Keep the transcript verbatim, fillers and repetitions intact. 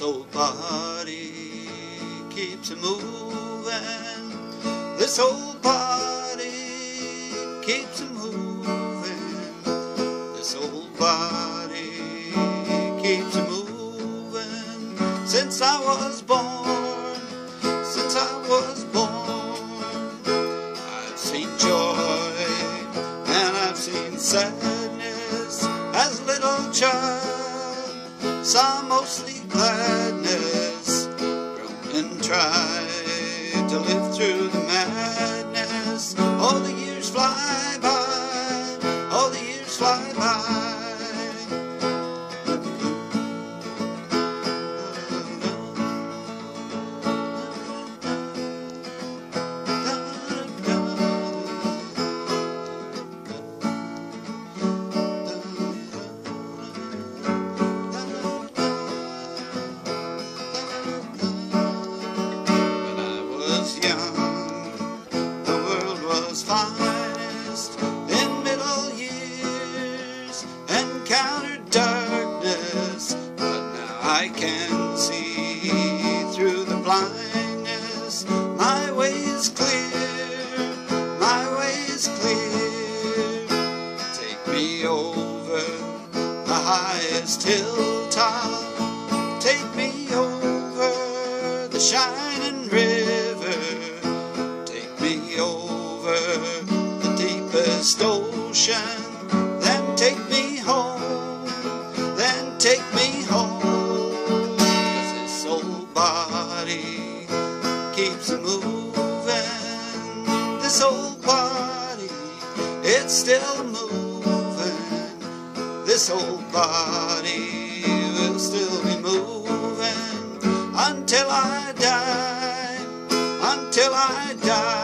old body keeps moving. This old body keeps moving. This old body keeps moving. Since I was born, since I was born, I've seen joy and I've seen sadness. As a little child, saw mostly gladness. Grown and tried to live through the madness. All the years fly by, all the years fly by. Young, the world was finest. In middle years, encountered darkness, but now I can see through the blindness. My way is clear, my way is clear. Take me over the highest hilltop, take me over the shining river. The deepest ocean, then take me home, then take me home. 'Cause this old body keeps moving. This old body, it's still moving. This old body will still be moving until I die, until I die.